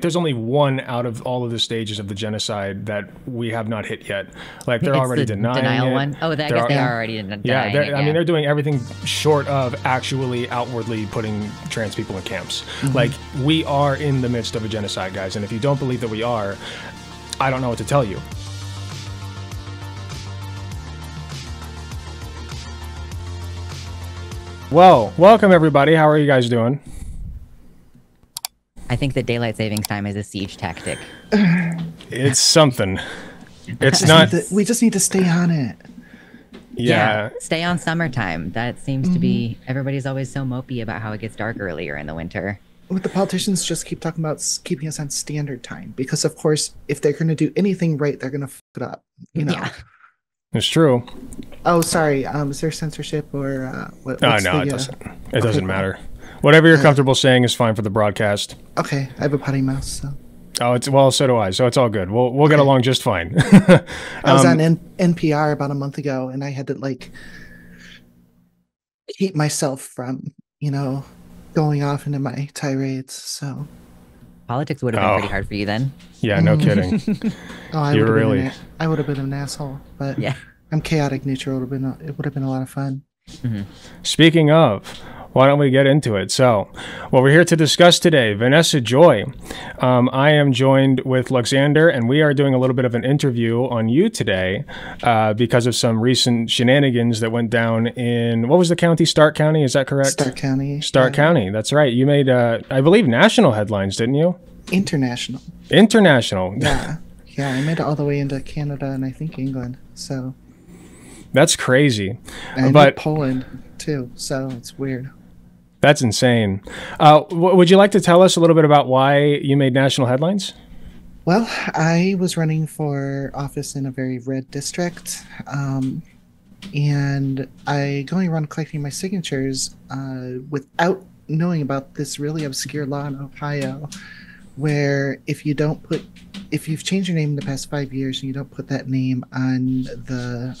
There's only one out of all of the stages of the genocide that we have not hit yet. Like, they're already denying it. One? Oh, I guess they are already denying it. Yeah, I mean, they're doing everything short of actually outwardly putting trans people in camps. Mm-hmm. Like, we are in the midst of a genocide, guys. And if you don't believe that we are, I don't know what to tell you. Well, welcome, everybody. How are you guys doing? I think that daylight savings time is a siege tactic. It's something. It's not. We just need to stay on it. Yeah. Stay on summertime. That seems to be. Everybody's always so mopey about how it gets dark earlier in the winter. But the politicians just keep talking about keeping us on standard time because, of course, if they're going to do anything right, they're going to f it up. You know. Yeah. It's true. Oh, sorry. Is there censorship or what? Oh, no, it doesn't. It doesn't matter. Whatever you're comfortable saying is fine for the broadcast. Okay, I have a potty mouth, so. Oh, it's well, so do I. So it's all good. We'll get along just fine. I was on NPR about a month ago, and I had to like keep myself from, you know, going off into my tirades. So politics would have been pretty hard for you then. Yeah, no kidding. You really. I would have been an asshole, but yeah, I'm chaotic neutral. It would have been a lot of fun. Mm-hmm. Speaking of. Why don't we get into it? So, what we're here to discuss today, Vanessa Joy. I am joined with Luxander, and we are doing a little bit of an interview on you today because of some recent shenanigans that went down in, what was the county? Stark County, is that correct? Stark County. Stark County, that's right. You made, I believe, national headlines, didn't you? International. International. Yeah, yeah, I made it all the way into Canada and I think England, so. That's crazy. And but Poland, too, so it's weird. That's insane. Would you like to tell us a little bit about why you made national headlines? Well, I was running for office in a very red district, and I going around collecting my signatures without knowing about this really obscure law in Ohio, where if you don't put, if you've changed your name in the past 5 years and you don't put that name on the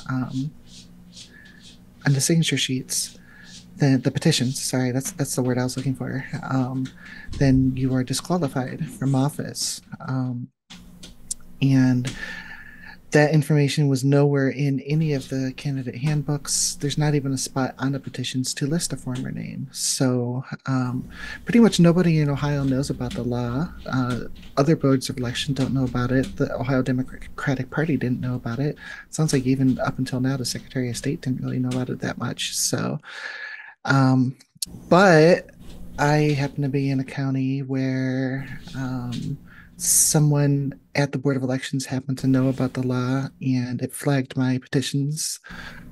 signature sheets. The petitions, sorry, that's the word I was looking for, then you are disqualified from office. And that information was nowhere in any of the candidate handbooks. There's not even a spot on the petitions to list a former name. So pretty much nobody in Ohio knows about the law. Other boards of election don't know about it. The Ohio Democratic Party didn't know about it. It sounds like even up until now, the Secretary of State didn't really know about it that much. So. But I happen to be in a county where someone at the Board of Elections happened to know about the law and it flagged my petitions.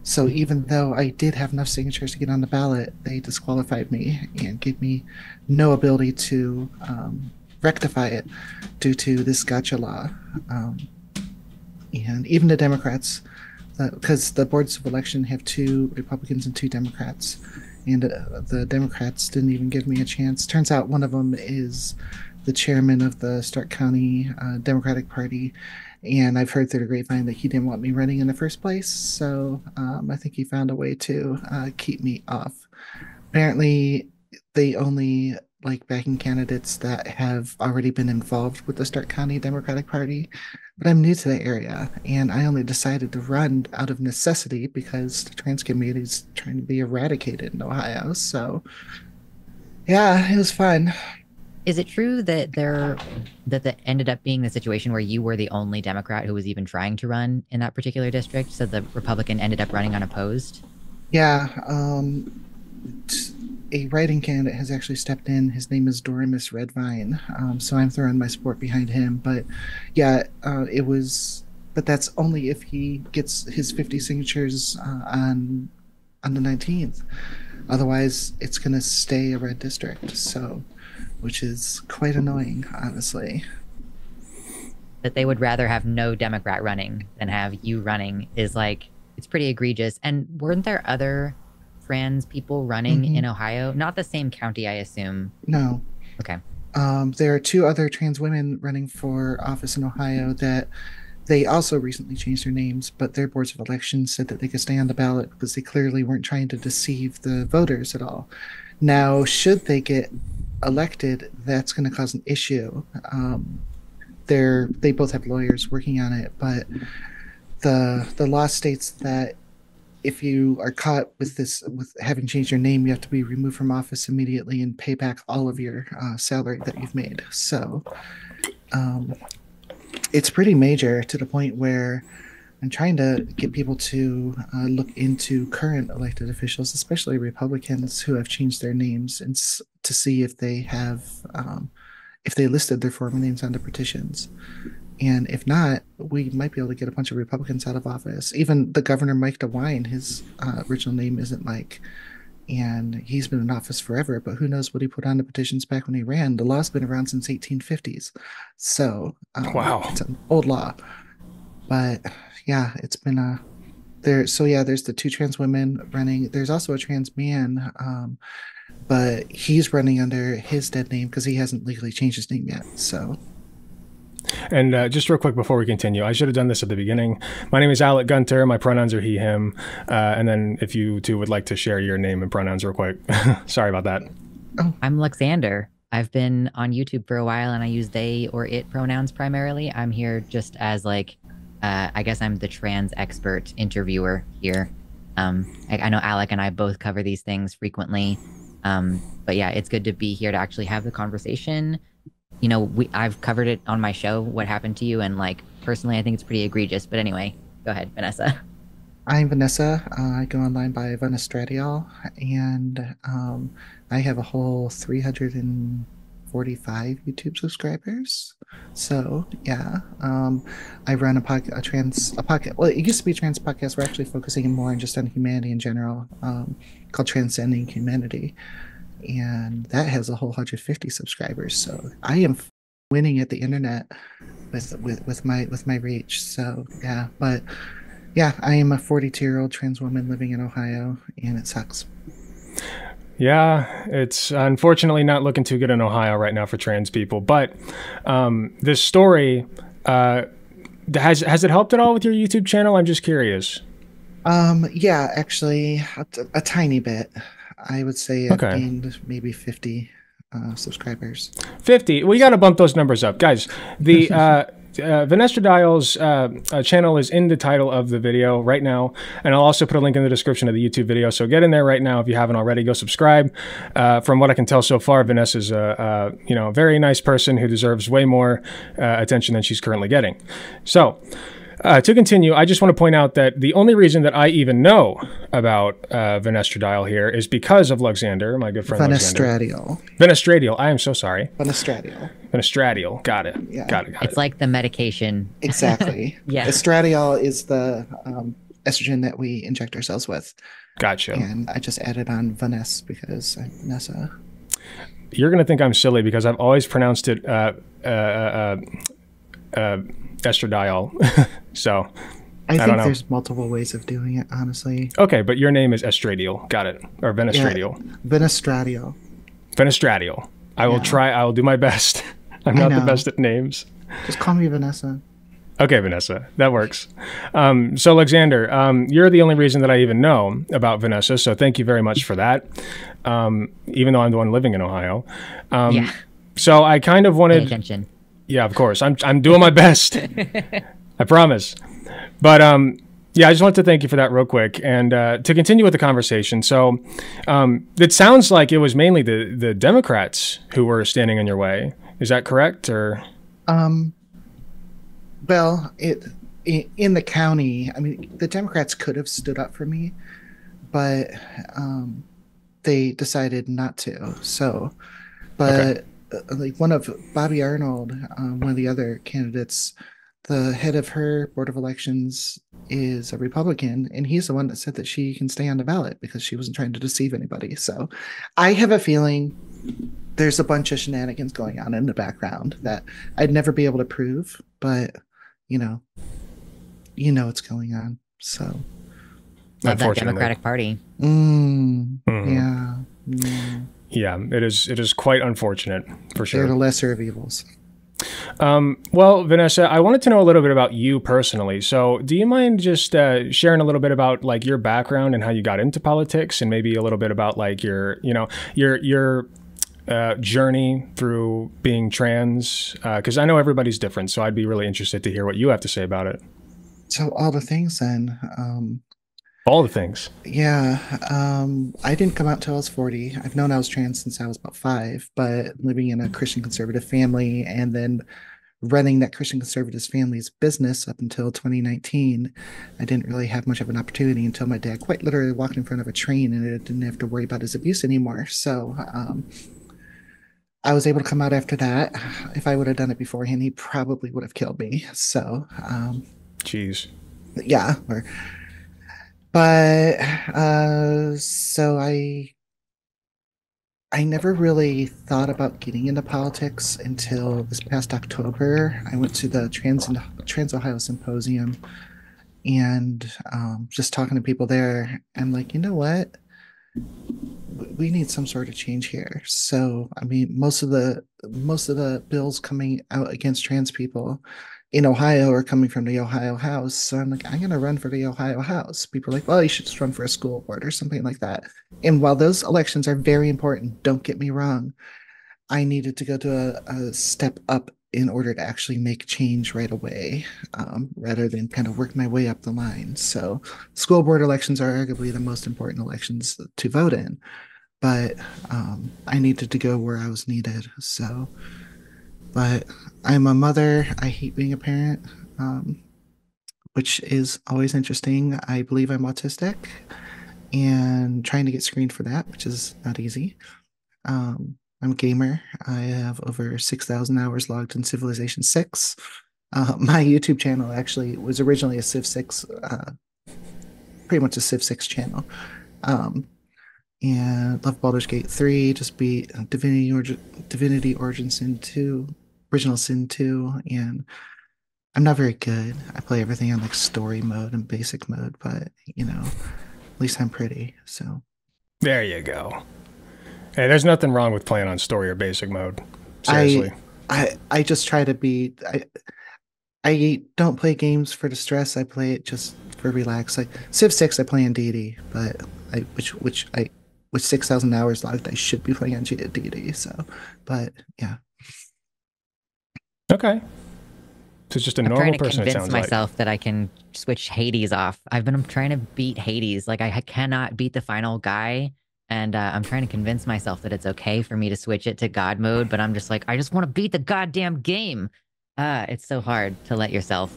So even though I did have enough signatures to get on the ballot, they disqualified me and gave me no ability to rectify it due to this gotcha law. And even the Democrats, because the boards of election have 2 Republicans and 2 Democrats, and the Democrats didn't even give me a chance. Turns out one of them is the chairman of the Stark County Democratic Party, and I've heard through the grapevine that he didn't want me running in the first place, so I think he found a way to keep me off. Apparently, they only like backing candidates that have already been involved with the Stark County Democratic Party. But I'm new to the area, and I only decided to run out of necessity because the trans community is trying to be eradicated in Ohio. So, yeah, it was fun. Is it true that that ended up being the situation where you were the only Democrat who was even trying to run in that particular district, so the Republican ended up running unopposed? Yeah. A writing candidate has actually stepped in. His name is Dorimus Redvine. So I'm throwing my support behind him. But yeah, it was, but that's only if he gets his 50 signatures on the 19th. Otherwise, it's going to stay a red district. So, which is quite annoying, honestly. That they would rather have no Democrat running than have you running is like, it's pretty egregious. And weren't there other trans people running in Ohio? Not the same county, I assume. No. Okay. There are 2 other trans women running for office in Ohio that they also recently changed their names, but their boards of elections said that they could stay on the ballot because they clearly weren't trying to deceive the voters at all. Now, should they get elected, that's going to cause an issue. They both have lawyers working on it, but the law states that if you are caught with this, with having changed your name, you have to be removed from office immediately and pay back all of your salary that you've made. So it's pretty major, to the point where I'm trying to get people to look into current elected officials, especially Republicans who have changed their names, and to see if they have, if they listed their former names on the petitions. And if not, we might be able to get a bunch of Republicans out of office. Even the governor, Mike DeWine, his original name isn't Mike, and he's been in office forever, but who knows what he put on the petitions back when he ran. The law's been around since 1850s. So wow, it's an old law. But yeah, it's been a, there. So yeah, there's the two trans women running. There's also a trans man, but he's running under his dead name because he hasn't legally changed his name yet. So. And just real quick before we continue, I should have done this at the beginning. My name is Alec Gunter. My pronouns are he, him. And then if you two would like to share your name and pronouns real quick. Sorry about that. Oh. I'm Luxander. I've been on YouTube for a while and I use they or it pronouns primarily. I'm here just as like, I guess I'm the trans expert interviewer here. I know Alec and I both cover these things frequently. But yeah, it's good to be here to actually have the conversation. You know, I've covered it on my show, What Happened to You, and like, personally, I think it's pretty egregious. But anyway, go ahead, Vanessa. I'm Vanessa. I go online by vanesstradiol, and I have a whole 345 YouTube subscribers. So yeah, I run a podcast. Well, it used to be a trans podcast. We're actually focusing more on just on humanity in general, called Transcending Humanity. And that has a whole 150 subscribers, so I am winning at the internet with my reach. So yeah, but yeah, I am a 42-year-old trans woman living in Ohio, and it sucks. Yeah, it's unfortunately not looking too good in Ohio right now for trans people. But this story has it helped at all with your YouTube channel? I'm just curious. Yeah, actually, a tiny bit. I would say I've gained maybe 50 subscribers. 50. We got to bump those numbers up, guys. The Vanesstradiol's channel is in the title of the video right now, and I'll also put a link in the description of the YouTube video. So get in there right now if you haven't already. Go subscribe. From what I can tell so far, Vanessa's a very nice person who deserves way more attention than she's currently getting. So. To continue, I just want to point out that the only reason that I even know about vanesstradiol here is because of Luxander, my good friend. Vanesstradiol. Vanesstradiol. I am so sorry. Vanesstradiol. Vanesstradiol. Got it. Yeah. Got it. It's like the medication. Exactly. Yeah. Estradiol is the estrogen that we inject ourselves with. Gotcha. And I just added on Vanessa because I'm Vanessa. You're going to think I'm silly because I've always pronounced it estradiol. So I think there's multiple ways of doing it, honestly. Okay, but your name is estradiol. Got it. Or vanesstradiol. Yeah, vanesstradiol. Vanesstradiol. I will try. I will do my best. I'm not the best at names. Just call me Vanessa. Okay, Vanessa. That works. So, Luxander, you're the only reason that I even know about Vanessa, so thank you very much for that, even though I'm the one living in Ohio. Yeah. So I kind of wanted... Pay attention. Yeah, of course. I'm doing my best. I promise. But yeah, I just wanted to thank you for that real quick and to continue with the conversation. So it sounds like it was mainly the Democrats who were standing in your way. Is that correct? Or well, in the county, I mean, the Democrats could have stood up for me, but they decided not to. So, but. Okay. Like one of Bobby Arnold, one of the other candidates, the head of her board of elections is a Republican, and he's the one that said that she can stay on the ballot because she wasn't trying to deceive anybody. So I have a feeling there's a bunch of shenanigans going on in the background that I'd never be able to prove, but you know what's going on. So love that Democratic Party. Yeah. Mm. Yeah, it is quite unfortunate, for sure. They're the lesser of evils. Well, Vanessa, I wanted to know a little bit about you personally. So do you mind just sharing a little bit about like your background and how you got into politics, and maybe a little bit about like your journey through being trans? Because I know everybody's different, so I'd be really interested to hear what you have to say about it. So all the things then. All the things. Yeah. I didn't come out till I was 40. I've known I was trans since I was about 5, but living in a Christian conservative family and then running that Christian conservative family's business up until 2019, I didn't really have much of an opportunity until my dad quite literally walked in front of a train and I didn't have to worry about his abuse anymore. So I was able to come out after that. If I would have done it beforehand, he probably would have killed me. So, jeez. Yeah. So I never really thought about getting into politics until this past October. I went to the Trans Ohio Symposium and just talking to people there, I'm like, you know what? We need some sort of change here. So, I mean, most of the bills coming out against trans people in Ohio are coming from the Ohio House. So I'm like, I'm going to run for the Ohio House. People are like, well, you should just run for a school board or something like that. And while those elections are very important, don't get me wrong, I needed to go to a step up in order to actually make change right away, rather than kind of work my way up the line. So school board elections are arguably the most important elections to vote in, but I needed to go where I was needed. So, but I'm a mother. I hate being a parent, which is always interesting. I believe I'm autistic and trying to get screened for that, which is not easy. I'm a gamer. I have over 6,000 hours logged in Civilization 6. My YouTube channel actually was originally a Civ 6, pretty much a Civ 6 channel. And love Baldur's Gate 3, just beat Divinity Original Sin 2, and I'm not very good. I play everything on like story mode and basic mode, but you know, at least I'm pretty, so. There you go. Hey, there's nothing wrong with playing on story or basic mode, seriously. I just try to be, I don't play games for distress, I play it just for relax. Like Civ 6 I play on DD, but which with 6,000 hours logged, I should be playing on DD, so, but yeah. Okay. So it's just a normal person, it sounds like. I'm trying to convince myself that I can switch Hades off. I'm trying to beat Hades. Like, I cannot beat the final guy, and I'm trying to convince myself that it's okay for me to switch it to God mode, but I'm just like, I just want to beat the goddamn game. It's so hard to let yourself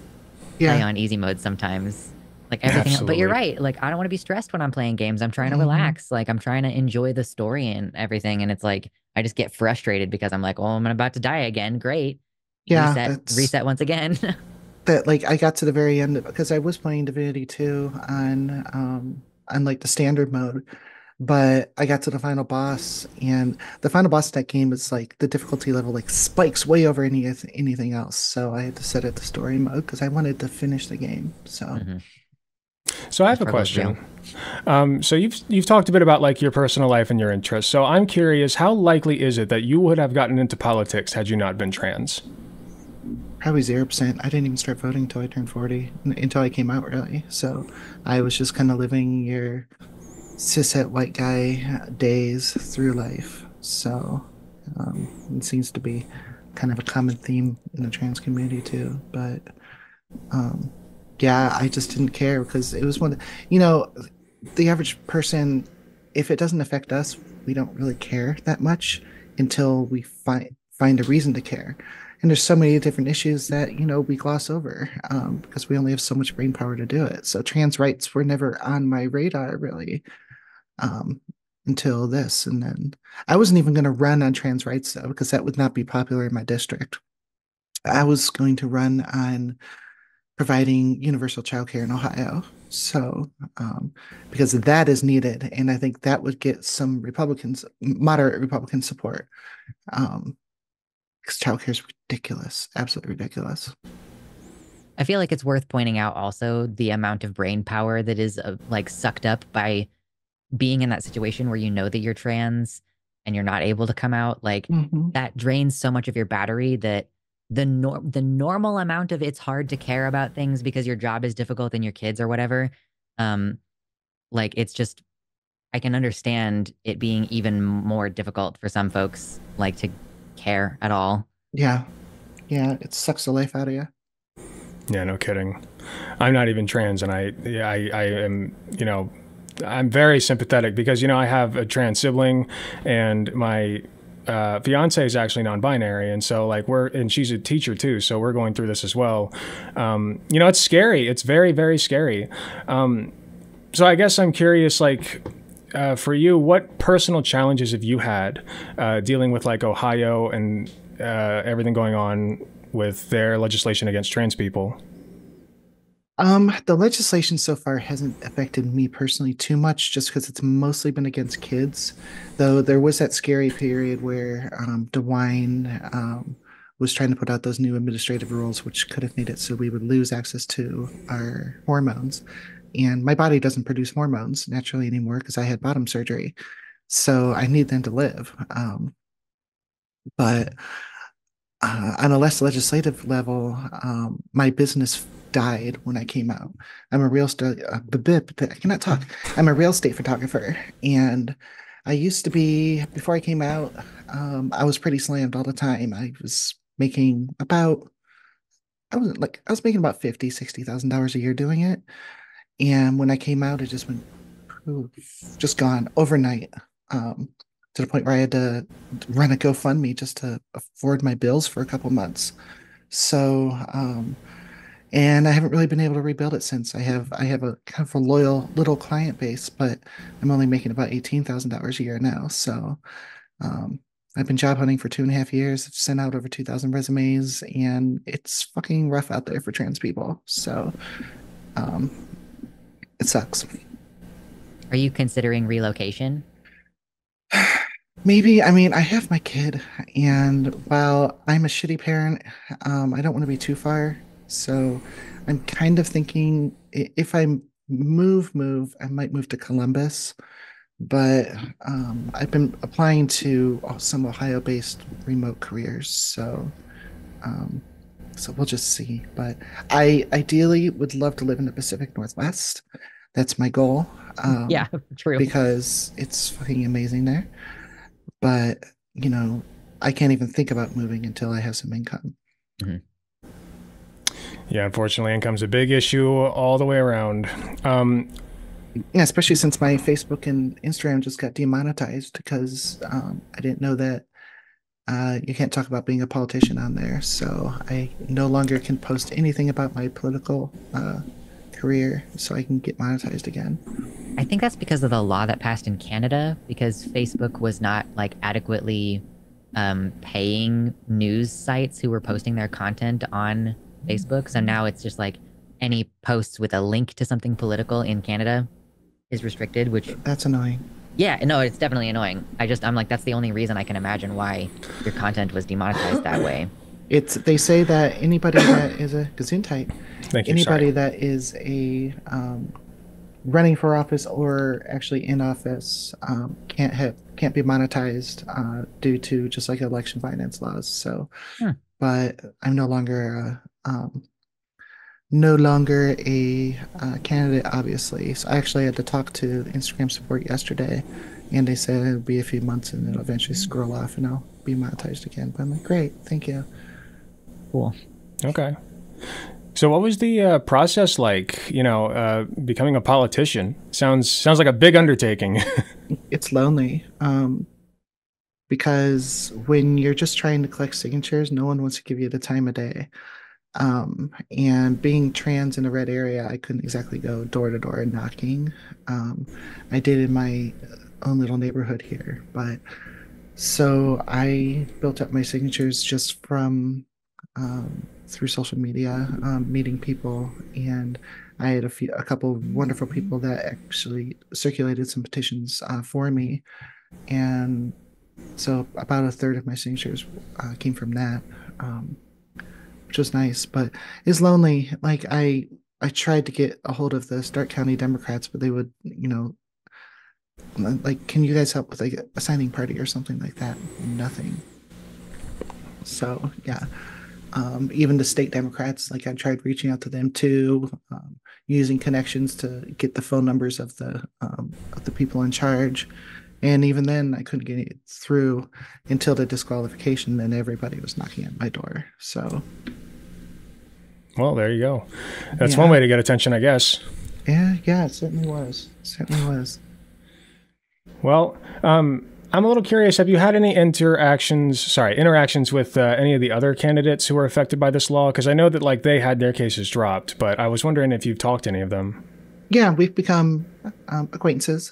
play on easy mode sometimes. Like everything else, but you're right. Like, I don't want to be stressed when I'm playing games. I'm trying to relax. Like, I'm trying to enjoy the story and everything. And it's like, I just get frustrated because I'm like, oh, I'm about to die again. Great. Yeah. Reset once again. That, like, I got to the very end because I was playing Divinity 2 on like the standard mode, but I got to the final boss, and the final boss of that game is like the difficulty level like spikes way over anything else. So I had to set it to story mode because I wanted to finish the game. So. So I have a question. So you've talked a bit about like your personal life and your interests. So I'm curious, how likely is it that you would have gotten into politics had you not been trans? Probably 0%. I didn't even start voting until I turned 40, until I came out really. So I was just kind of living your cishet white guy days through life. So it seems to be kind of a common theme in the trans community too. But yeah, I just didn't care because it was one, you know, the average person, if it doesn't affect us, we don't really care that much until we find a reason to care. And there's so many different issues that, you know, we gloss over because we only have so much brain power to do it. So trans rights were never on my radar really until this. And then I wasn't even going to run on trans rights though, because that would not be popular in my district. I was going to run on providing universal childcare in Ohio. So, because that is needed. And I think that would get some Republicans, moderate Republican support. Because childcare is ridiculous, absolutely ridiculous. I feel like it's worth pointing out also the amount of brain power that is like sucked up by being in that situation where you know that you're trans and you're not able to come out. Like that drains so much of your battery that the normal amount of it's hard to care about things because your job is difficult and your kids or whatever. Like, it's just, I can understand it being even more difficult for some folks, like, to care at all. Yeah. Yeah, it sucks the life out of you. Yeah, no kidding. I'm not even trans, and I am, you know, I'm very sympathetic because, you know, I have a trans sibling, and my fiance is actually non-binary, and so, like, and she's a teacher too, so we're going through this as well. You know, it's scary. It's very, very scary. So I guess I'm curious, like, for you, what personal challenges have you had dealing with, like, Ohio and everything going on with their legislation against trans people? The legislation so far hasn't affected me personally too much, just because it's mostly been against kids. Though there was that scary period where DeWine was trying to put out those new administrative rules, which could have made it so we would lose access to our hormones. And my body doesn't produce hormones naturally anymore because I had bottom surgery. So I need them to live. But on a less legislative level, my business died when I came out. I'm a real estate photographer, and I used to be, before I came out, I was pretty slammed all the time. I was making about $50,000-$60,000 a year doing it, and when I came out, it just went, just gone overnight. To the point where I had to run a GoFundMe just to afford my bills for a couple months. So, and I haven't really been able to rebuild it since. I have a kind of a loyal little client base, but I'm only making about $18,000 a year now. So, I've been job hunting for 2.5 years. I've sent out over 2,000 resumes, and it's fucking rough out there for trans people. So, it sucks. Are you considering relocation? Maybe. I mean, I have my kid, and while I'm a shitty parent, I don't want to be too far. So I'm kind of thinking, if I move, I might move to Columbus. But I've been applying to some Ohio-based remote careers. So so we'll just see. But I ideally would love to live in the Pacific Northwest. That's my goal. Yeah, true. Because it's fucking amazing there. But, you know, I can't even think about moving until I have some income. Mm-hmm. Yeah, unfortunately, income's a big issue all the way around. Yeah, especially since my Facebook and Instagram just got demonetized because I didn't know that you can't talk about being a politician on there. So I no longer can post anything about my political career, so I can get monetized again. I think that's because of the law that passed in Canada, because Facebook was not, like, adequately paying news sites who were posting their content on Facebook. So now it's just like any posts with a link to something political in Canada is restricted, which... That's annoying. Yeah, no, it's definitely annoying. I'm like, that's the only reason I can imagine why your content was demonetized that way. They say that anybody that is a Gesundheit, anybody that is a running for office or actually in office can't be monetized due to just like election finance laws. So, But I'm no longer a candidate, obviously. So I actually had to talk to Instagram support yesterday, and they said it'll be a few months and it'll eventually scroll off and I'll be monetized again. But I'm like, great, thank you. Cool. Okay. So what was the process like, you know, becoming a politician? Sounds like a big undertaking. It's lonely because when you're just trying to collect signatures, no one wants to give you the time of day. And being trans in a red area, I couldn't exactly go door to door and knocking. I did in my own little neighborhood here. But so I built up my signatures just from... through social media, meeting people, and I had a couple of wonderful people that actually circulated some petitions for me, and so about a third of my signatures came from that, which was nice, but it's lonely. Like I tried to get a hold of the Stark County Democrats, but they would, you know, like, can you guys help with like a signing party or something like that? Nothing. So yeah. Even the state Democrats, like I tried reaching out to them too, using connections to get the phone numbers of the people in charge. And even then, I couldn't get it through until the disqualification. Then everybody was knocking at my door. So, well, there you go. That's one way to get attention, I guess. Yeah, it certainly was. Well, I'm a little curious. Have you had any interactions with any of the other candidates who were affected by this law? Because I know that like they had their cases dropped, but I was wondering if you've talked to any of them. Yeah, we've become acquaintances.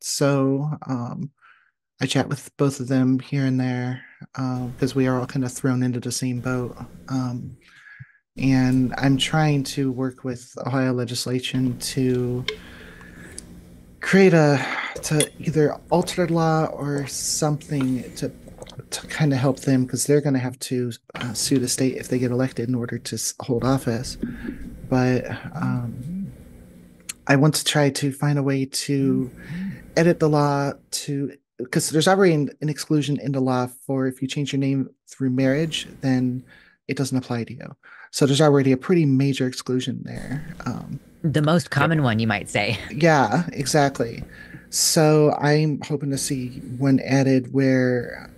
So I chat with both of them here and there because we are all kind of thrown into the same boat. And I'm trying to work with Ohio legislation to create to either alter the law or something to kind of help them, because they're going to have to sue the state if they get elected in order to hold office. But I want to try to find a way to edit the law to, because there's already an exclusion in the law for if you change your name through marriage, then it doesn't apply to you. So there's already a pretty major exclusion there. The most common one, you might say. Yeah, exactly. So I'm hoping to see one added where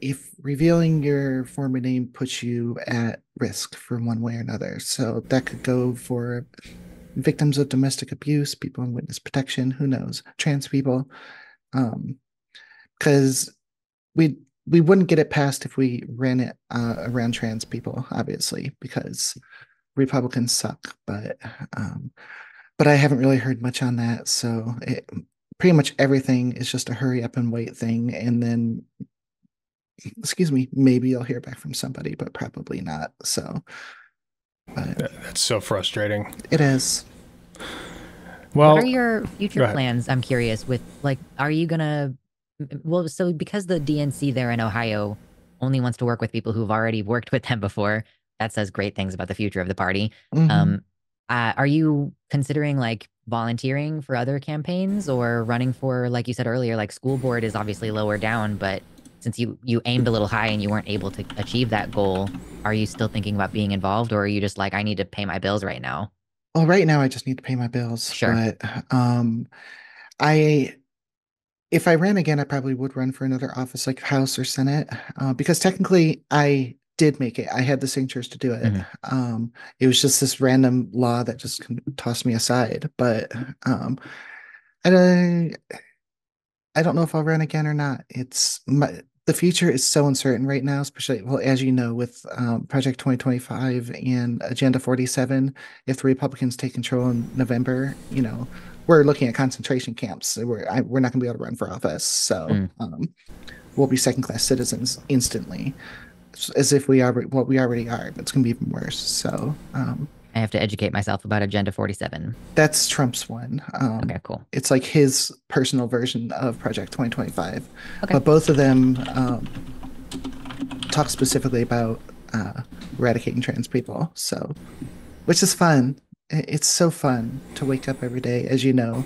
if revealing your former name puts you at risk from one way or another. So that could go for victims of domestic abuse, people in witness protection, who knows, trans people. Because we wouldn't get it passed if we ran it around trans people, obviously, because Republicans suck. But I haven't really heard much on that. So it, pretty much everything is just a hurry up and wait thing. And then, excuse me, maybe you'll hear back from somebody, but probably not. So that's so frustrating. It is. Well, what are your future plans? I'm curious with like, are you going to, well, so because the DNC there in Ohio only wants to work with people who've already worked with them before, that says great things about the future of the party. Mm-hmm. Are you considering like volunteering for other campaigns or running for, like you said earlier, like school board is obviously lower down, but since you aimed a little high and you weren't able to achieve that goal, are you still thinking about being involved, or are you just like, I need to pay my bills right now? Well, right now I just need to pay my bills. Sure. But if I ran again, I probably would run for another office like House or Senate, because technically I did make it. I had the signatures to do it. Mm-hmm. It was just this random law that just tossed me aside. But I don't know if I'll run again or not. It's the future is so uncertain right now, especially, well, as you know, with Project 2025 and Agenda 47, if the Republicans take control in November, you know, we're looking at concentration camps. So we're not going to be able to run for office. So we'll be second-class citizens instantly, as if we already are. But it's going to be even worse. So I have to educate myself about Agenda 47. That's Trump's one. Okay, cool. It's like his personal version of Project 2025. Okay. But both of them talk specifically about eradicating trans people. So, which is fun. It's so fun to wake up every day, as you know,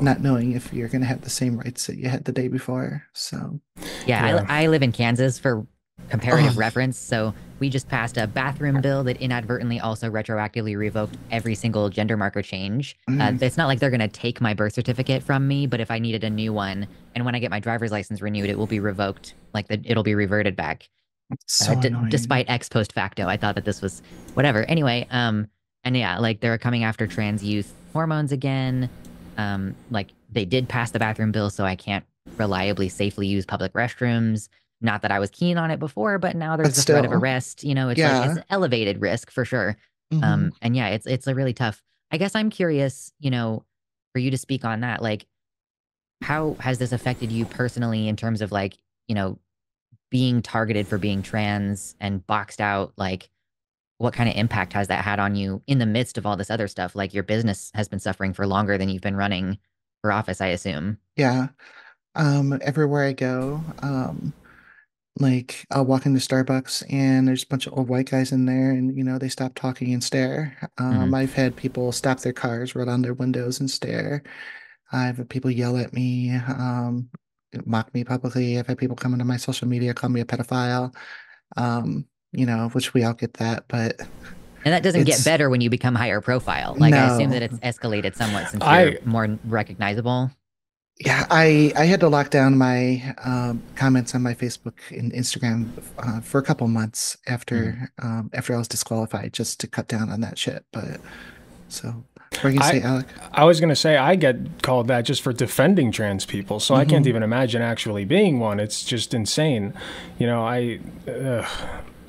not knowing if you're going to have the same rights that you had the day before. So, yeah. I live in Kansas for comparative reference. So we just passed a bathroom bill that inadvertently also retroactively revoked every single gender marker change. It's not like they're going to take my birth certificate from me, but if I needed a new one, and when I get my driver's license renewed, it will be revoked. Like it'll be reverted back. So despite ex post facto, I thought that this was whatever. Anyway, and yeah, like they're coming after trans youth hormones again. Like they did pass the bathroom bill, so I can't reliably safely use public restrooms. Not that I was keen on it before, but now there's the threat of arrest. You know, it's, like, it's elevated risk for sure. Mm-hmm. And yeah, it's a really tough. I guess I'm curious, you know, for you to speak on that. Like, how has this affected you personally in terms of like, you know, being targeted for being trans and boxed out? Like, what kind of impact has that had on you in the midst of all this other stuff? Like your business has been suffering for longer than you've been running for office, I assume. Yeah. Everywhere I go, like I'll walk into Starbucks and there's a bunch of old white guys in there and, you know, they stop talking and stare. I've had people stop their cars, roll down their windows and stare. I've had people yell at me, mock me publicly. I've had people come into my social media, call me a pedophile. you know, which we all get that, but... And that doesn't get better when you become higher profile. Like, no. I assume that it's escalated somewhat since you're more recognizable. Yeah, I had to lock down my comments on my Facebook and Instagram for a couple months after after I was disqualified, just to cut down on that shit. But so, what are you gonna say, Alec? I was gonna say I get called that just for defending trans people, so I can't even imagine actually being one. It's just insane, you know.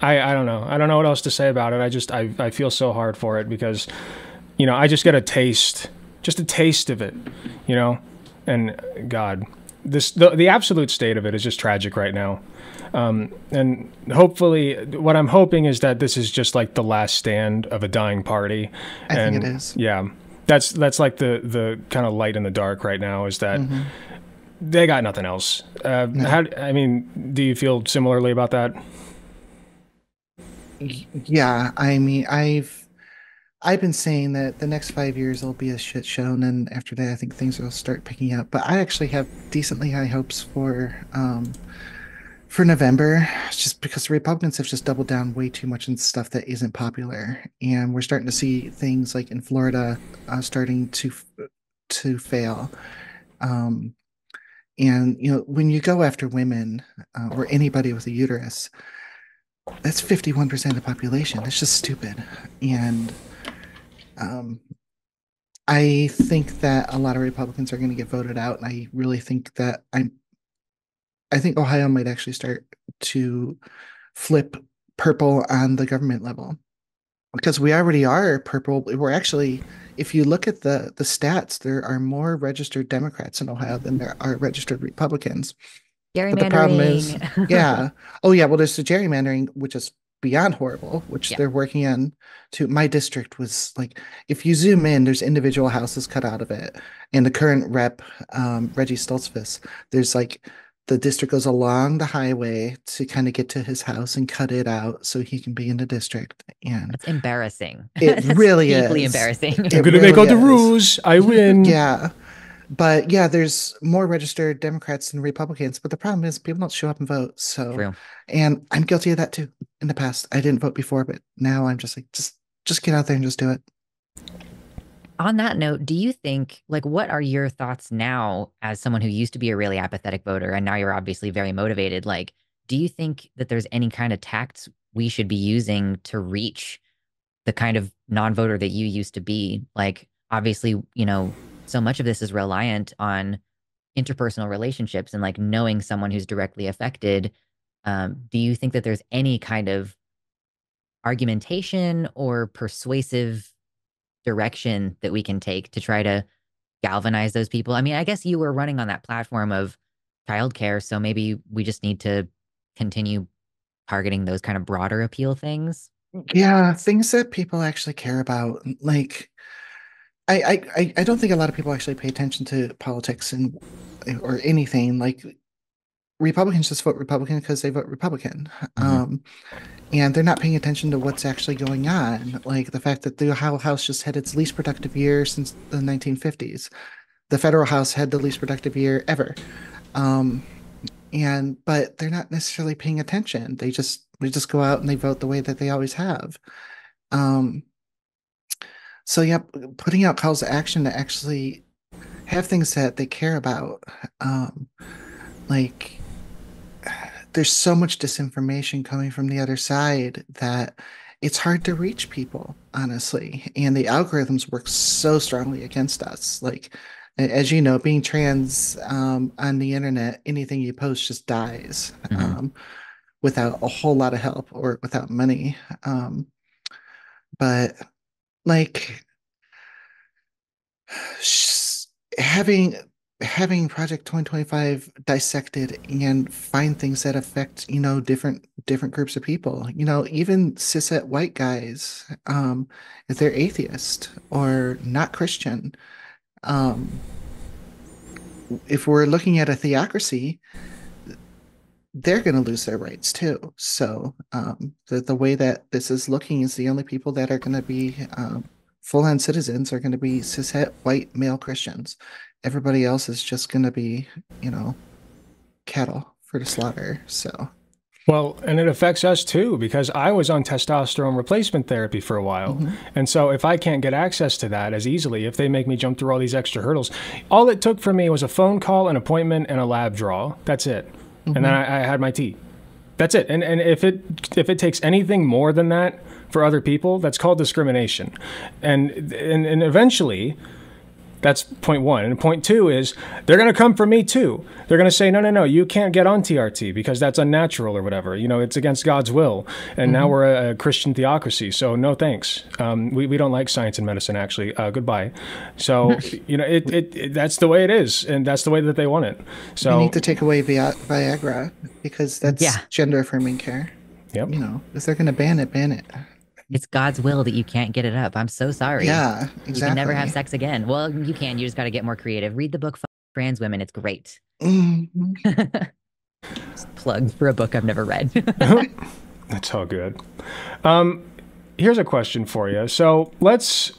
I don't know. I don't know what else to say about it. I feel so hard for it because, you know, I just get a taste, just a taste of it, you know. And God, the absolute state of it is just tragic right now. And hopefully, what I'm hoping is that this is just like the last stand of a dying party. I think it is. Yeah, that's like the kind of light in the dark right now is that they got nothing else. No. I mean, do you feel similarly about that? Yeah, I mean, I've been saying that the next 5 years will be a shit show, and then after that I think things will start picking up. But I actually have decently high hopes for November, just because the Republicans have just doubled down way too much on stuff that isn't popular, and we're starting to see things like in Florida starting to fail. And you know, when you go after women or anybody with a uterus, that's 51% of the population. That's just stupid. And I think that a lot of Republicans are going to get voted out, and I really think that I think Ohio might actually start to flip purple on the government level, because we already are purple. We're actually, if you look at the stats, there are more registered Democrats in Ohio than there are registered Republicans. Gerrymandering. But the problem is, yeah. Oh, yeah. Well, there's the gerrymandering, which is beyond horrible, which they're working on too. My district was like, if you zoom in, there's individual houses cut out of it. And the current rep, Reggie Stoltzfus, there's like the district goes along the highway to kind of get to his house and cut it out so he can be in the district. And it's embarrassing. It really deeply is. Deeply embarrassing. I'm going to make all the rules. I win. Yeah. But yeah, there's more registered Democrats than Republicans. But the problem is people don't show up and vote. So, and I'm guilty of that too. In the past, I didn't vote before, but now I'm just like, just get out there and just do it. On that note, do you think, like, what are your thoughts now as someone who used to be a really apathetic voter and now you're obviously very motivated? Like, do you think that there's any kind of tactics we should be using to reach the kind of non-voter that you used to be? Like, obviously, you know, so much of this is reliant on interpersonal relationships and like knowing someone who's directly affected. Do you think that there's any kind of argumentation or persuasive direction that we can take to try to galvanize those people? I mean, I guess you were running on that platform of childcare, so maybe we just need to continue targeting those kind of broader appeal things. Yeah, things that people actually care about. Like, I don't think a lot of people actually pay attention to politics and or anything. Like, Republicans just vote Republican because they vote Republican. And they're not paying attention to what's actually going on. Like the fact that the Ohio House just had its least productive year since the 1950s. The federal House had the least productive year ever. But they're not necessarily paying attention. They just go out and they vote the way that they always have. So yeah, putting out calls to action to actually have things that they care about. Like, there's so much disinformation coming from the other side that it's hard to reach people, honestly. And the algorithms work so strongly against us. Like, as you know, being trans on the internet, anything you post just dies without a whole lot of help or without money. But like, having Project 2025 dissected and find things that affect, you know, different groups of people, you know, even cishet white guys, if they're atheist or not Christian, if we're looking at a theocracy, they're going to lose their rights too. So the way that this is looking is the only people that are going to be full-on citizens are going to be cishet white male Christians. Everybody else is just going to be, you know, cattle for the slaughter. So, Well, and it affects us too, because I was on testosterone replacement therapy for a while. Mm-hmm. And so if I can't get access to that as easily, if they make me jump through all these extra hurdles, all it took for me was a phone call, an appointment, and a lab draw. That's it. Mm-hmm. And then I had my tea. That's it. And if it takes anything more than that for other people, that's called discrimination. And eventually, that's point one. And point two is they're going to come for me too. They're going to say, no, no, no, you can't get on TRT because that's unnatural or whatever. You know, it's against God's will. And now we're a Christian theocracy. So no, thanks. We don't like science and medicine, actually. Goodbye. So, you know, that's the way it is. And that's the way that they want it. So we need to take away Viagra because that's gender affirming care. Yep. You know, if they're going to ban it, ban it. It's God's will that you can't get it up. I'm so sorry. Yeah, exactly. You can never have sex again. Well, you can. You just got to get more creative. Read the book, Trans Women. It's great. Mm-hmm. Plug for a book I've never read. That's all good. Here's a question for you. So let's,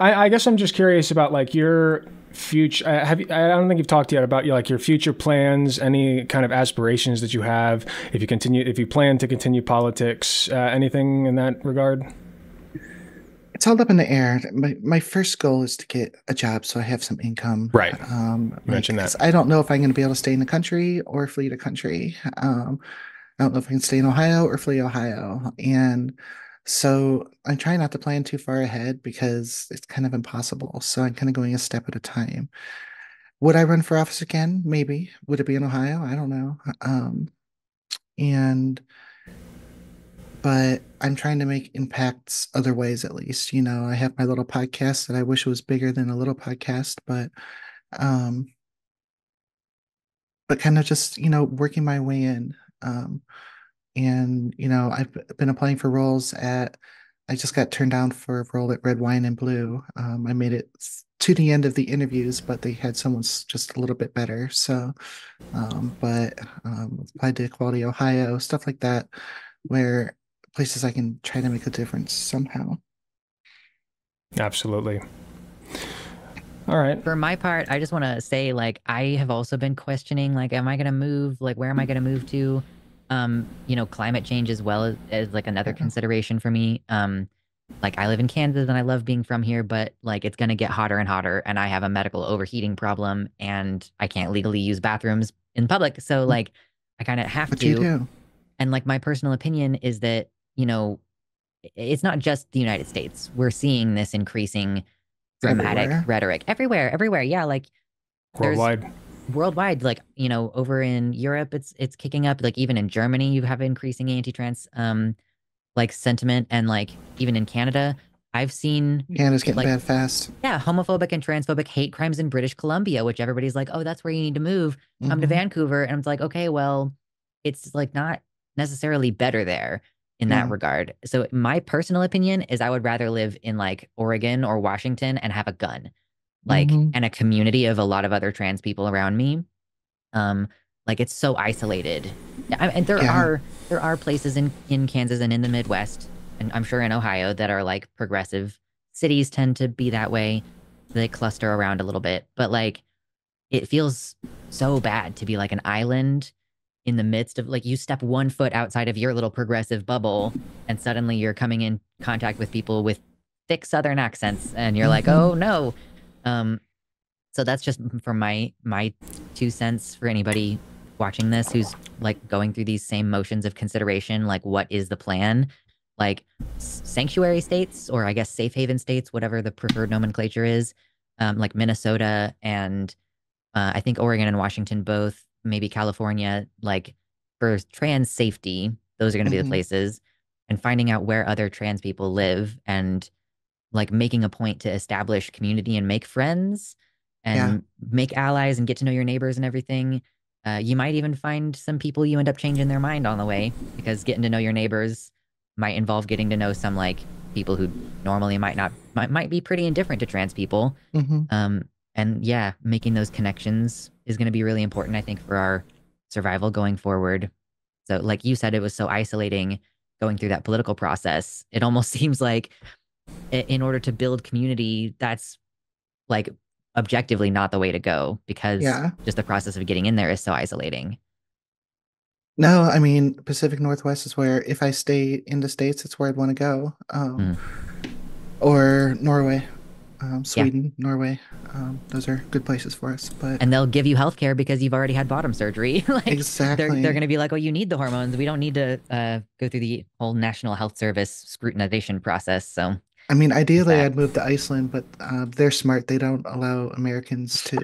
I guess I'm just curious about like your future. I don't think you've talked yet about your future plans, any kind of aspirations that you have, if you plan to continue politics, anything in that regard? It's all up in the air. My first goal is to get a job so I have some income. Right. You mentioned that. I don't know if I'm going to be able to stay in the country or flee the country. I don't know if I can stay in Ohio or flee Ohio. And so I try not to plan too far ahead because it's kind of impossible. So I'm kind of going a step at a time. Would I run for office again? Maybe. Would it be in Ohio? I don't know. But I'm trying to make impacts other ways, at least. You know, I have my little podcast that I wish was bigger than a little podcast, but kind of just, you know, working my way in. And, you know, I've been applying for roles at, I just got turned down for a role at Red Wine and Blue. I made it to the end of the interviews, but they had someone just a little bit better. So, applied to Equality Ohio, stuff like that, where places I can try to make a difference somehow. Absolutely. All right. For my part, I just want to say, like, I have also been questioning, like, am I going to move? Like, where am I going to move to? You know, climate change as well as like another consideration for me. Like I live in Kansas and I love being from here, but like it's going to get hotter and hotter and I have a medical overheating problem and I can't legally use bathrooms in public. So like I kind of have to. And like my personal opinion is that, you know, it's not just the United States. We're seeing this increasing dramatic rhetoric everywhere. Yeah. Like worldwide, like, you know, over in Europe, it's kicking up. Like even in Germany, you have increasing anti-trans like sentiment, and like even in Canada, I've seen Canada's getting bad fast. Yeah, homophobic and transphobic hate crimes in British Columbia, which everybody's like, oh, that's where you need to move. Come to Vancouver, and I'm like, okay, well, it's like not necessarily better there in that regard. So my personal opinion is, I would rather live in like Oregon or Washington and have a gun. Like, and a community of a lot of other trans people around me. Like it's so isolated. And there are places in Kansas and in the Midwest, and I'm sure in Ohio, that are like progressive cities tend to be that way. They cluster around a little bit, but like, it feels so bad to be like an island in the midst of like, you step one foot outside of your little progressive bubble and suddenly you're coming in contact with people with thick Southern accents and you're like, oh no. So that's just from my 2 cents for anybody watching this who's like going through these same motions of consideration. Like, what is the plan? Like sanctuary states, or I guess safe haven states, whatever the preferred nomenclature is, like Minnesota and, I think Oregon and Washington, both, maybe California, like for trans safety, those are going to be the places, and finding out where other trans people live and like making a point to establish community and make friends and make allies and get to know your neighbors and everything. You might even find some people you end up changing their mind on the way, because getting to know your neighbors might involve getting to know some like people who normally might be pretty indifferent to trans people. And yeah, making those connections is going to be really important, I think, for our survival going forward. So like you said, it was so isolating going through that political process. It almost seems like in order to build community, that's like objectively not the way to go, because just the process of getting in there is so isolating. No, I mean, Pacific Northwest is where, if I stay in the States, it's where I'd want to go. Or Norway, Sweden, Norway. Those are good places for us. But and they'll give you healthcare because you've already had bottom surgery. Like, exactly. They're going to be like, oh, you need the hormones. We don't need to go through the whole National Health Service scrutinization process. So, I mean, ideally, I'd move to Iceland, but they're smart. They don't allow Americans to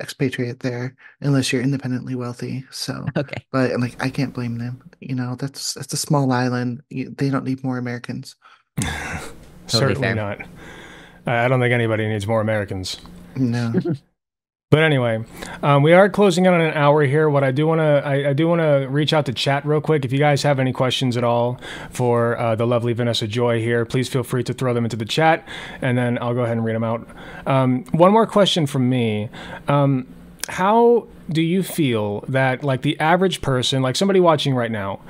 expatriate there unless you're independently wealthy. So, okay. But like, I can't blame them. You know, that's a small island. They don't need more Americans. Totally Certainly fair. Not. I don't think anybody needs more Americans. No. But anyway, we are closing in on an hour here. What I do want to, I do want to reach out to chat real quick. If you guys have any questions at all for the lovely Vanessa Joy here, please feel free to throw them into the chat, and then I'll go ahead and read them out. One more question from me. How do you feel that, like, the average person, like somebody watching right now,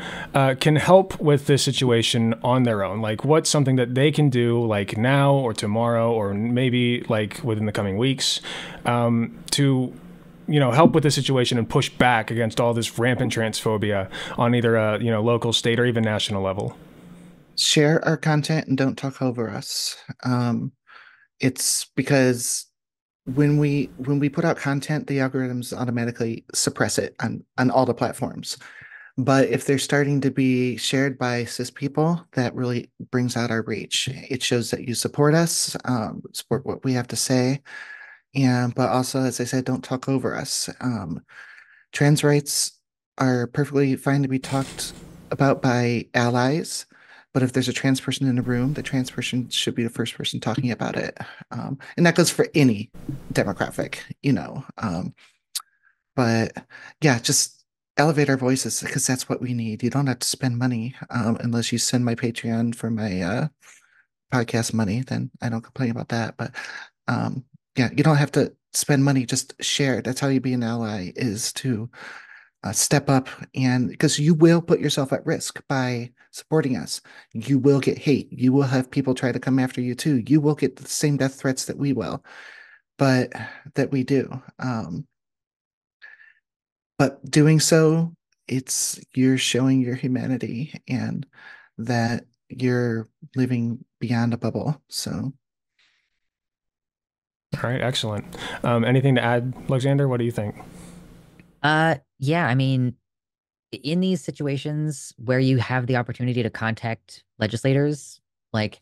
can help with this situation on their own? Like, what's something that they can do, like, now or tomorrow or maybe, like, within the coming weeks to, you know, help with the situation and push back against all this rampant transphobia on either a, you know, local, state, or even national level? Share our content and don't talk over us. It's because... When we put out content, the algorithms automatically suppress it on all the platforms. But if they're starting to be shared by cis people, that really brings out our reach. It shows that you support us, support what we have to say. And but also, as I said, don't talk over us. Trans rights are perfectly fine to be talked about by allies. But if there's a trans person in the room, the trans person should be the first person talking about it. And that goes for any demographic, you know. But yeah, just elevate our voices because that's what we need. You don't have to spend money unless you send my Patreon for my podcast money. Then I don't complain about that. But yeah, you don't have to spend money. Just share. That's how you be an ally, is to step up, and because you will put yourself at risk by supporting us. You will get hate. You will have people try to come after you too. You will get the same death threats that we will, but that we do. But doing so, it's you're showing your humanity and that you're living beyond a bubble. So. All right, excellent. Anything to add, Luxander? What do you think? Yeah, I mean, in these situations where you have the opportunity to contact legislators, like,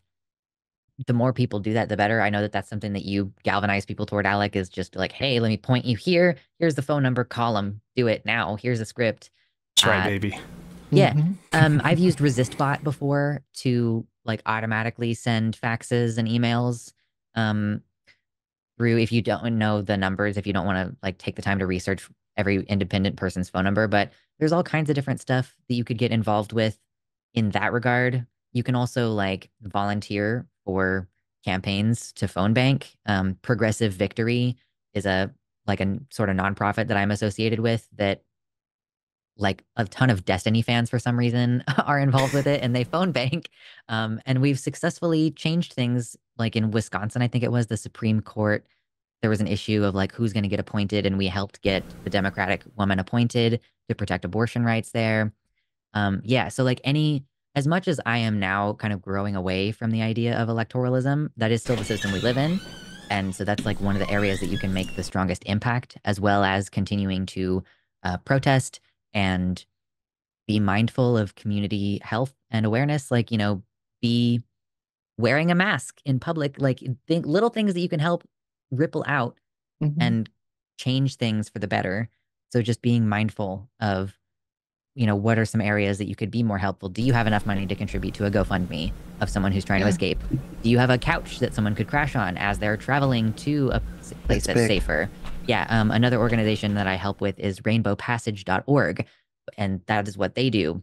the more people do that, the better. I know that that's something that you galvanize people toward, Alec, is just like, hey, let me point you here. Here's the phone number, call them, do it now. Here's a script. That's right, baby. Yeah. I've used ResistBot before to, like, automatically send faxes and emails. Through, if you don't know the numbers, if you don't want to, like, take the time to research every independent person's phone number, but there's all kinds of different stuff that you could get involved with in that regard. You can also, like, volunteer for campaigns to phone bank. Progressive Victory is a sort of nonprofit that I'm associated with that, like, a ton of Destiny fans for some reason are involved with it, and they phone bank. And we've successfully changed things. Like, in Wisconsin, I think it was the Supreme Court, there was an issue of, like, who's going to get appointed, and we helped get the Democratic woman appointed to protect abortion rights there. Yeah, so, like, as much as I am now kind of growing away from the idea of electoralism, that is still the system we live in. And so that's, like, one of the areas that you can make the strongest impact, as well as continuing to protest and be mindful of community health and awareness. Like, you know, be wearing a mask in public, like, think little things that you can help ripple out and change things for the better. So just being mindful of, you know, what are some areas that you could be more helpful? Do you have enough money to contribute to a GoFundMe of someone who's trying to escape? Do you have a couch that someone could crash on as they're traveling to a place that's safer? Yeah. Another organization that I help with is rainbowpassage.org, and that is what they do.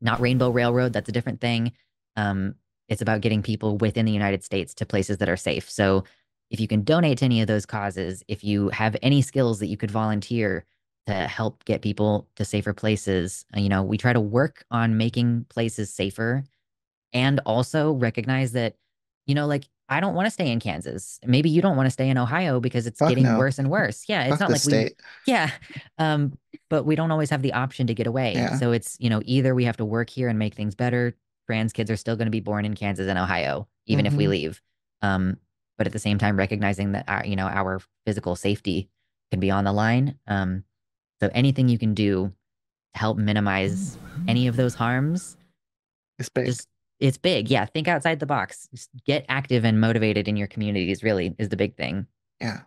Not Rainbow Railroad. That's a different thing. It's about getting people within the United States to places that are safe. So if you can donate to any of those causes, if you have any skills that you could volunteer to help get people to safer places, you know, we try to work on making places safer, and also recognize that you know, like, I don't want to stay in Kansas. Maybe you don't want to stay in Ohio because it's worse and worse. Yeah. It's not like but we don't always have the option to get away. Yeah. So it's, you know, either we have to work here and make things better. Trans kids are still going to be born in Kansas and Ohio, even if we leave. But at the same time, recognizing that our, you know, our physical safety can be on the line. So anything you can do to help minimize any of those harms, it's big. Yeah. Think outside the box. Just get active and motivated in your communities, really, is the big thing. Yeah.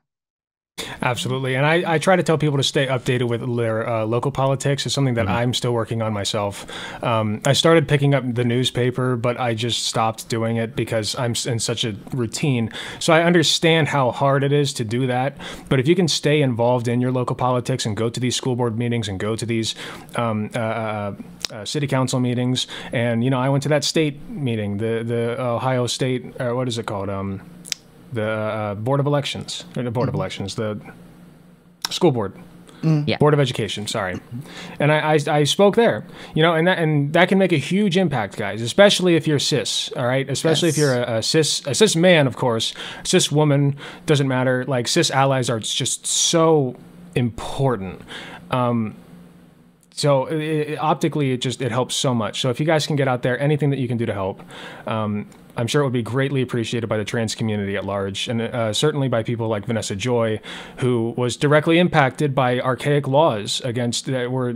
Absolutely. And I try to tell people to stay updated with their local politics. It's something that I'm still working on myself. I started picking up the newspaper, but I just stopped doing it because I'm in such a routine. So I understand how hard it is to do that. But if you can stay involved in your local politics and go to these school board meetings and go to these city council meetings. And, you know, I went to that state meeting, the Ohio State, or what is it called? The Board of Elections, or the Board of Elections, the school board, Board of Education, sorry. And I spoke there, you know, and that can make a huge impact, guys, especially if you're cis, all right? Especially if you're a cis man, of course, cis woman, doesn't matter. Like, cis allies are just so important. So optically, it helps so much. So if you guys can get out there, anything that you can do to help, I'm sure it would be greatly appreciated by the trans community at large, and certainly by people like Vanessa Joy, who was directly impacted by archaic laws against that were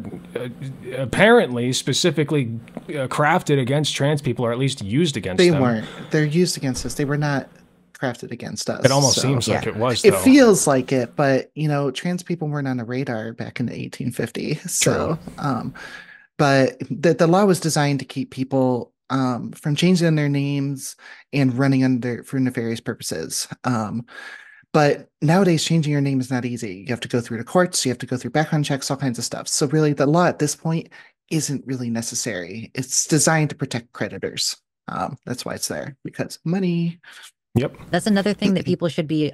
apparently specifically crafted against trans people, or at least used against them. They weren't. They're used against us. They were not crafted against us. It almost seems like it was, though. It feels like it, but, you know, trans people weren't on the radar back in the 1850s. So, but the law was designed to keep people from changing their names and running under for nefarious purposes. But nowadays, changing your name is not easy. You have to go through the courts, you have to go through background checks, all kinds of stuff. So really, the law at this point isn't really necessary. It's designed to protect creditors. That's why it's there, because money. Yep. That's another thing that people should be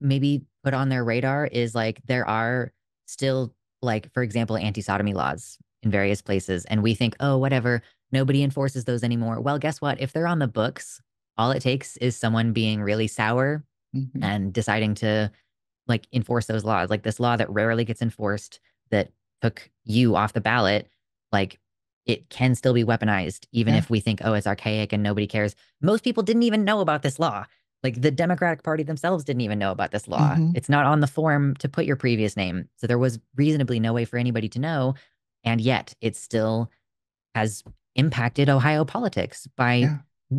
maybe put on their radar is, like, there are still, like, for example, anti-sodomy laws in various places. And we think, oh, whatever, nobody enforces those anymore. Well, guess what? If they're on the books, all it takes is someone being really sour and deciding to, like, enforce those laws. Like, this law that rarely gets enforced that took you off the ballot, like, it can still be weaponized, even if we think, oh, it's archaic and nobody cares. Most people didn't even know about this law. Like, the Democratic Party themselves didn't even know about this law. It's not on the form to put your previous name. So there was reasonably no way for anybody to know. And yet it still has impacted Ohio politics by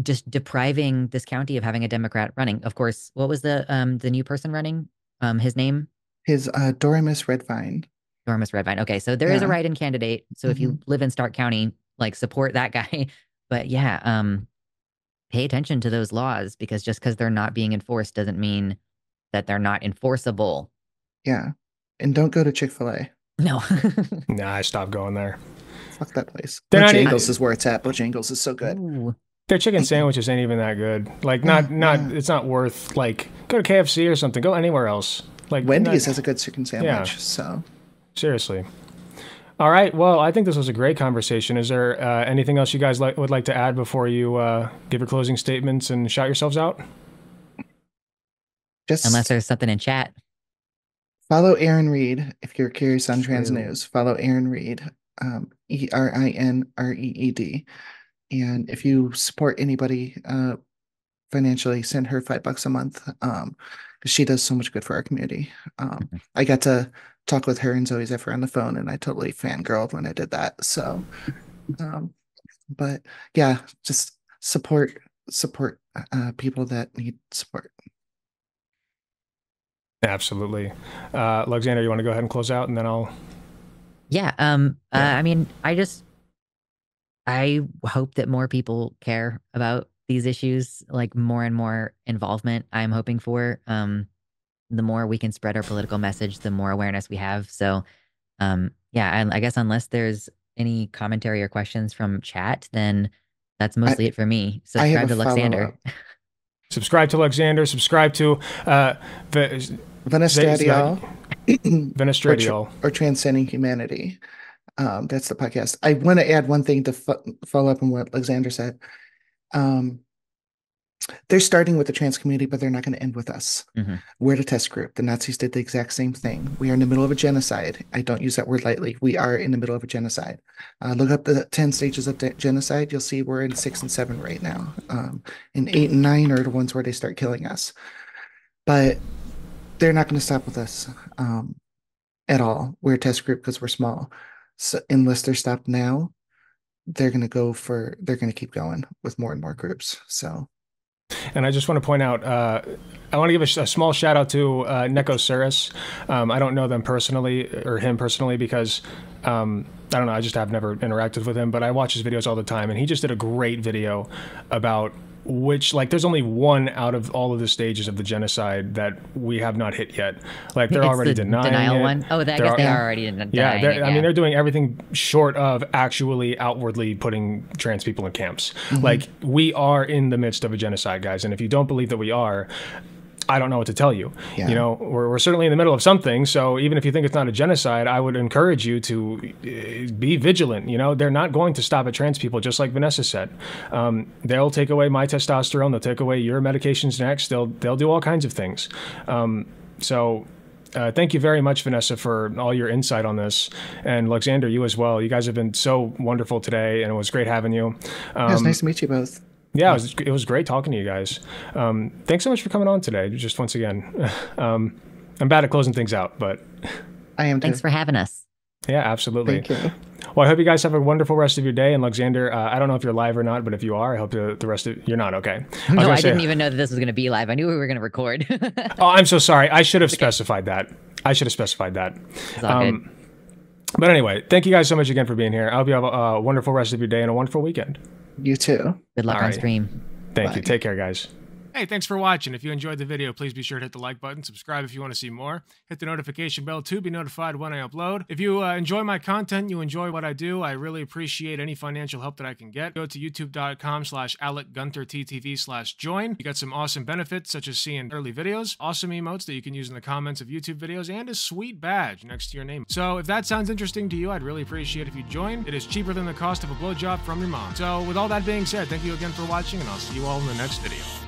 just depriving this county of having a Democrat running. Of course, what was the new person running? His name? His Dorimus Redvine. Dorimus Redvine. Okay, so there is a write-in candidate. So if you live in Stark County, like, support that guy. But yeah, pay attention to those laws, because just because they're not being enforced doesn't mean that they're not enforceable. Yeah, and don't go to Chick-fil-A. No. Nah, I stopped going there. Fuck that place. Bojangles is where it's at. Bojangles is so good. Ooh. Their chicken sandwiches ain't even that good. Like, it's not worth, like, go to KFC or something. Go anywhere else. Like, Wendy's has a good chicken sandwich. Yeah. So seriously. All right. Well, I think this was a great conversation. Is there anything else you guys would like to add before you give your closing statements and shout yourselves out? Just unless there's something in chat. Follow Aaron Reid if you're curious on trans news. Follow Aaron Reid. E-R-I-N-R-E-E-D. And if you support anybody financially, send her $5 a month. Because she does so much good for our community. I got to talk with her and Zoe Zephyr on the phone, and I totally fangirled when I did that. So, but yeah, just support people that need support. Absolutely. Luxander, you want to go ahead and close out, and then I'll... Yeah. I mean, I hope that more people care about these issues, like, more and more involvement I'm hoping for. The more we can spread our political message, the more awareness we have. So, yeah, I guess unless there's any commentary or questions from chat, then that's mostly it for me. Subscribe to Luxander. Subscribe to Luxander. Subscribe to vanesstradiol. Vanesstradiol or Transcending Humanity. That's the podcast. I want to add one thing to follow up on what Luxander said. they're starting with the trans community, but they're not going to end with us. Mm-hmm. We're the test group. The Nazis did the exact same thing. We are in the middle of a genocide. I don't use that word lightly. We are in the middle of a genocide. Look up the 10 stages of genocide. You'll see we're in 6 and 7 right now. And 8 and 9 are the ones where they start killing us. But they're not going to stop with us at all. We're a test group because we're small. So unless they're stopped now, they're going to keep going with more and more groups. So. And I just want to point out, I want to give a small shout out to Neko Siris. I don't know them personally or him personally because I don't know. I just have never interacted with him, but I watch his videos all the time. And he just did a great video about which, like, there's only one out of all of the stages of the genocide that we have not hit yet. Like, they're already denying it. One. Oh, I guess they are already denying it. Yeah, I mean, they're doing everything short of actually outwardly putting trans people in camps. Mm-hmm. Like, we are in the midst of a genocide, guys. And if you don't believe that we are, I don't know what to tell you. Yeah. You know, we're certainly in the middle of something. So even if you think it's not a genocide, I would encourage you to be vigilant. You know, they're not going to stop at trans people, just like Vanessa said. They'll take away my testosterone. They'll take away your medications next. They'll do all kinds of things. Thank you very much, Vanessa, for all your insight on this. And Luxander, you as well. You guys have been so wonderful today, and it was great having you. It was nice to meet you both. Yeah, it was great talking to you guys. Thanks so much for coming on today, just once again. I'm bad at closing things out, but... I am too. Thanks for having us. Yeah, absolutely. Thank you. Well, I hope you guys have a wonderful rest of your day. And Luxander, I don't know if you're live or not, but if you are, I hope the rest of... You're not, okay. No, I didn't even know that this was going to be live. I knew we were going to record. Oh, I'm so sorry. I should have specified that. I should have specified that. It's all good. But anyway, thank you guys so much again for being here. I hope you have a wonderful rest of your day and a wonderful weekend. You too. Good luck on stream. Thank you. Take care, guys. Hey, thanks for watching. If you enjoyed the video, please be sure to hit the like button. Subscribe if you want to see more. Hit the notification bell to be notified when I upload. If you enjoy my content, you enjoy what I do, I really appreciate any financial help that I can get. Go to youtube.com/AlecGunterTTV/join. You got some awesome benefits, such as seeing early videos, awesome emotes that you can use in the comments of YouTube videos, and a sweet badge next to your name. So if that sounds interesting to you, I'd really appreciate if you join. It is cheaper than the cost of a blowjob from your mom. So with all that being said, thank you again for watching, and I'll see you all in the next video.